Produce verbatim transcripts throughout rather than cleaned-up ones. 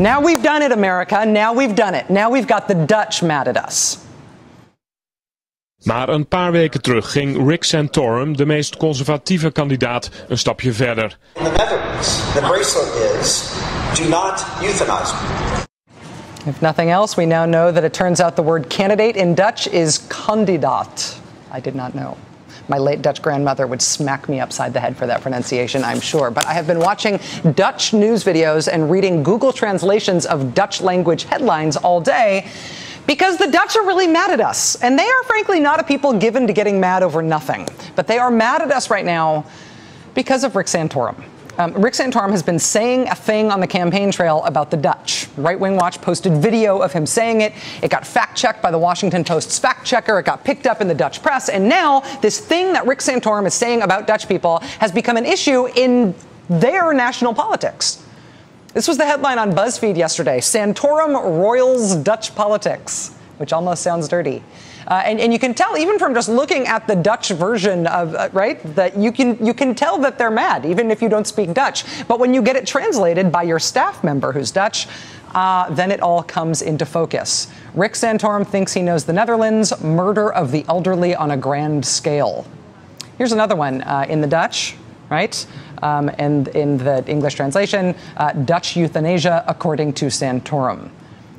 Now we've done it, America. Now we've done it. Now we've got the Dutch mad at us. Maar een paar weken terug ging Rick Santorum, de meest conservatieve kandidaat, een stapje verder. In the Netherlands, the bracelet is do not euthanize. If nothing else, we now know that it turns out the word candidate in Dutch is kandidaat. I did not know. My late Dutch grandmother would smack me upside the head for that pronunciation, I'm sure. But I have been watching Dutch news videos and reading Google translations of Dutch language headlines all day because the Dutch are really mad at us. And they are frankly not a people given to getting mad over nothing. But they are mad at us right now because of Rick Santorum. Um, Rick Santorum has been saying a thing on the campaign trail about the Dutch. Right Wing Watch posted video of him saying it. It got fact-checked by the Washington Post's fact-checker. It got picked up in the Dutch press. And now this thing that Rick Santorum is saying about Dutch people has become an issue in their national politics. This was the headline on BuzzFeed yesterday. Santorum roils Dutch politics, which almost sounds dirty. Uh, and, and you can tell, even from just looking at the Dutch version of, uh, right, that you can, you can tell that they're mad, even if you don't speak Dutch. But when you get it translated by your staff member who's Dutch, uh, then it all comes into focus. Rick Santorum thinks he knows the Netherlands, murder of the elderly on a grand scale. Here's another one uh, in the Dutch, right? Um, and in the English translation, uh, Dutch euthanasia according to Santorum.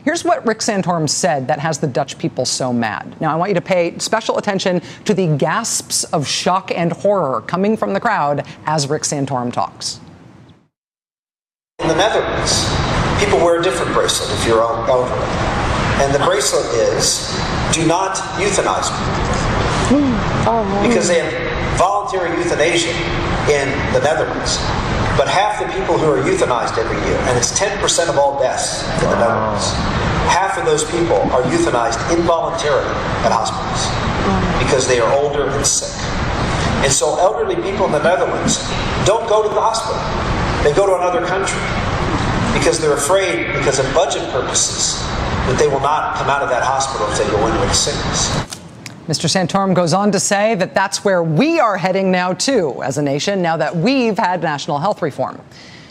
Here's what Rick Santorum said that has the Dutch people so mad. Now, I want you to pay special attention to the gasps of shock and horror coming from the crowd as Rick Santorum talks. In the Netherlands, people wear a different bracelet if you're elderly. And the bracelet is, do not euthanize people. Because they have voluntary euthanasia in the Netherlands. But half the people who are euthanized every year, and it's ten percent of all deaths in the Netherlands, half of those people are euthanized involuntarily at hospitals because they are older and sick. And so elderly people in the Netherlands don't go to the hospital. They go to another country because they're afraid, because of budget purposes, that they will not come out of that hospital if they go into a sickness. Mister Santorum goes on to say that that's where we are heading now, too, as a nation, now that we've had national health reform.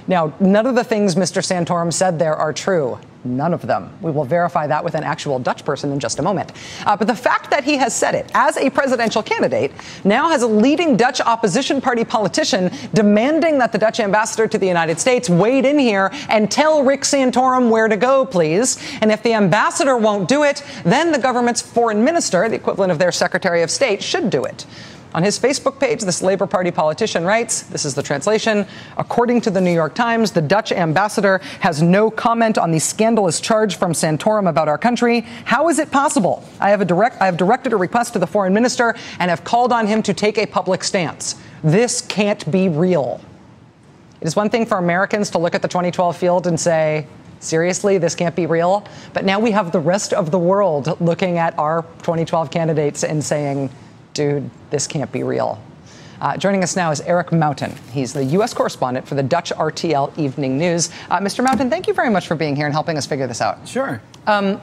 Now, none of the things Mister Santorum said there are true. None of them. We will verify that with an actual Dutch person in just a moment. Uh, but the fact that he has said it as a presidential candidate now has a leading Dutch opposition party politician demanding that the Dutch ambassador to the United States wade in here and tell Rick Santorum where to go, please. And if the ambassador won't do it, then the government's foreign minister, the equivalent of their secretary of state, should do it. On his Facebook page, this Labour Party politician writes, this is the translation, according to the New York Times, the Dutch ambassador has no comment on the scandalous charge from Santorum about our country. How is it possible? I have, a direct, I have directed a request to the foreign minister and have called on him to take a public stance. This can't be real. It is one thing for Americans to look at the twenty twelve field and say, seriously, this can't be real. But now we have the rest of the world looking at our twenty twelve candidates and saying, dude, this can't be real. Uh, joining us now is Erik Mouthaan. He's the U S correspondent for the Dutch R T L Evening News. Uh, Mister Mouthaan, thank you very much for being here and helping us figure this out. Sure. Um,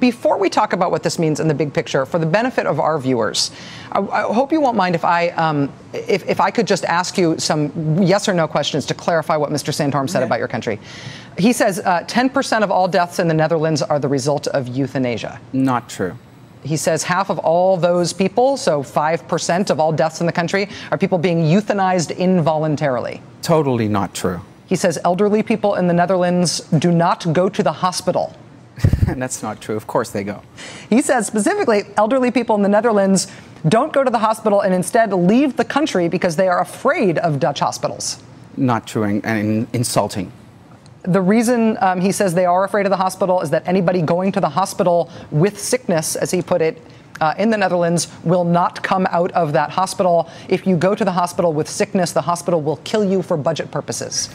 before we talk about what this means in the big picture, for the benefit of our viewers, I, I hope you won't mind if I um, if, if I could just ask you some yes or no questions to clarify what Mister Santorum said yeah. about your country. He says uh, ten percent of all deaths in the Netherlands are the result of euthanasia. Not true. He says half of all those people, so five percent of all deaths in the country, are people being euthanized involuntarily. Totally not true. He says elderly people in the Netherlands do not go to the hospital. That's not true. Of course they go. He says specifically elderly people in the Netherlands don't go to the hospital and instead leave the country because they are afraid of Dutch hospitals. Not true and insulting. The reason um, he says they are afraid of the hospital is that anybody going to the hospital with sickness, as he put it, uh, in the Netherlands, will not come out of that hospital. If you go to the hospital with sickness, the hospital will kill you for budget purposes.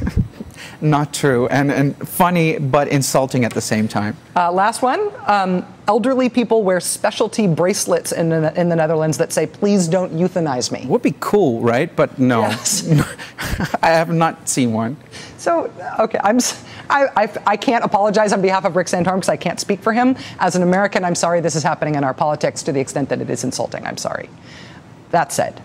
Not true, and, and funny, but insulting at the same time. Uh, last one, um, elderly people wear specialty bracelets in the, in the Netherlands that say, please don't euthanize me. Would be cool, right? But no, yes. I have not seen one. So, okay, I'm, I, I, I can't apologize on behalf of Rick Santorum because I can't speak for him. As an American, I'm sorry this is happening in our politics to the extent that it is insulting. I'm sorry. That said,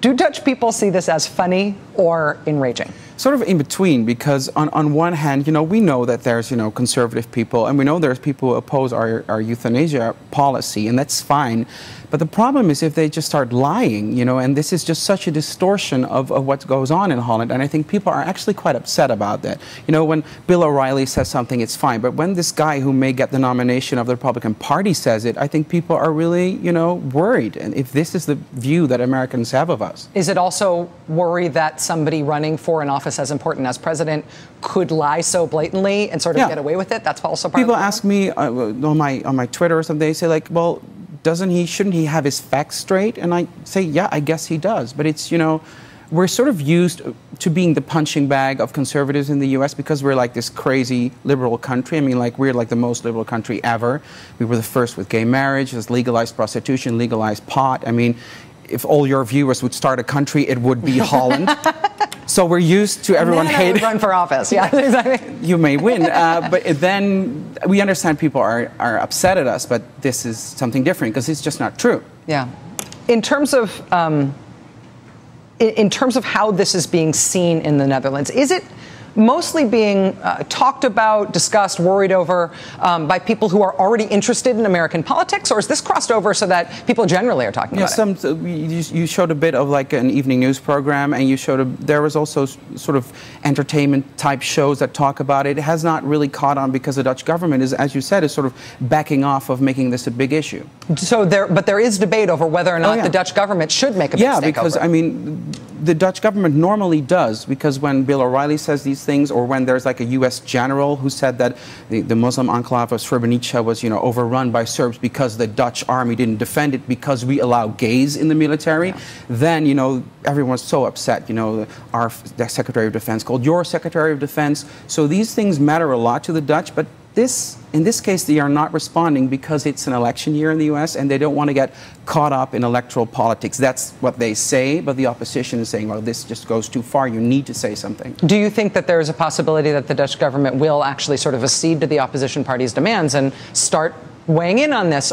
do Dutch people see this as funny or enraging? sort of in between, because on, on one hand, you know, we know that there's, you know, conservative people, and we know there's people who oppose our, our euthanasia policy, and that's fine. But the problem is if they just start lying, you know, and this is just such a distortion of, of what goes on in Holland. And I think people are actually quite upset about that. You know, when Bill O'Reilly says something, it's fine. But when this guy who may get the nomination of the Republican Party says it, I think people are really, you know, worried. And if this is the view that Americans have of us. Is it also worry that somebody running for an office as important as president could lie so blatantly and sort of yeah. get away with it? That's also part people of the ask me uh, on my on my Twitter or something, they say like, well, doesn't he, shouldn't he have his facts straight? And I say, yeah, I guess he does. But it's, you know, we're sort of used to being the punching bag of conservatives in the U S because we're like this crazy liberal country. I mean, like, we're like the most liberal country ever. We were the first with gay marriage, there's legalized prostitution, legalized pot. I mean, if all your viewers would start a country, it would be Holland. So we're used to everyone hating. Run for office, yeah, exactly. You may win, uh, but then we understand people are, are upset at us, but this is something different because it's just not true. Yeah. In terms of um, in terms of how this is being seen in the Netherlands, is it mostly being uh, talked about, discussed, worried over um, by people who are already interested in American politics, or is this crossed over so that people generally are talking yeah, about some, it? You showed a bit of like an evening news program, and you showed a, there was also sort of entertainment-type shows that talk about it. It has not really caught on because the Dutch government is, as you said, is sort of backing off of making this a big issue. So there, but there is debate over whether or not oh, yeah. the Dutch government should make a big yeah, because over it. I mean. The Dutch government normally does, because when Bill O'Reilly says these things, or when there's like a U S general who said that the, the Muslim enclave of Srebrenica was, you know, overrun by Serbs because the Dutch army didn't defend it because we allow gays in the military, yeah. then, you know, everyone's so upset. You know, our the Secretary of Defense called your Secretary of Defense. So these things matter a lot to the Dutch, but this, in this case, they are not responding because it's an election year in the U S and they don't want to get caught up in electoral politics. That's what they say, but the opposition is saying, well, this just goes too far. You need to say something. Do you think that there is a possibility that the Dutch government will actually sort of accede to the opposition party's demands and start weighing in on this?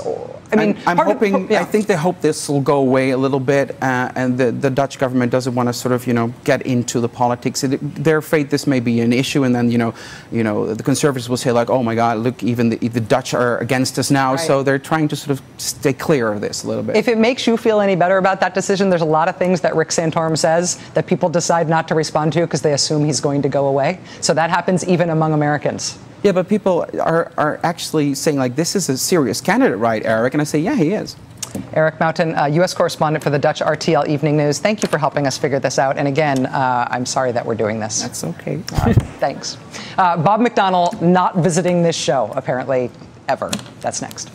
I mean, I'm, I'm hoping, of, yeah. I think they hope this will go away a little bit, uh, and the, the Dutch government doesn't want to sort of, you know, get into the politics. It, they're afraid this may be an issue, and then, you know, you know, the conservatives will say like, oh my God, look, even the, the Dutch are against us now. Right. So they're trying to sort of stay clear of this a little bit. If it makes you feel any better about that decision, there's a lot of things that Rick Santorum says that people decide not to respond to because they assume he's going to go away. So that happens even among Americans. Yeah, but people are, are actually saying, like, this is a serious candidate, right, Erik? And I say, yeah, he is. Erik Mouthaan, uh, U S correspondent for the Dutch R T L Evening News. Thank you for helping us figure this out. And again, uh, I'm sorry that we're doing this. That's okay. Uh, thanks. Uh, Bob McDonnell not visiting this show, apparently, ever. That's next.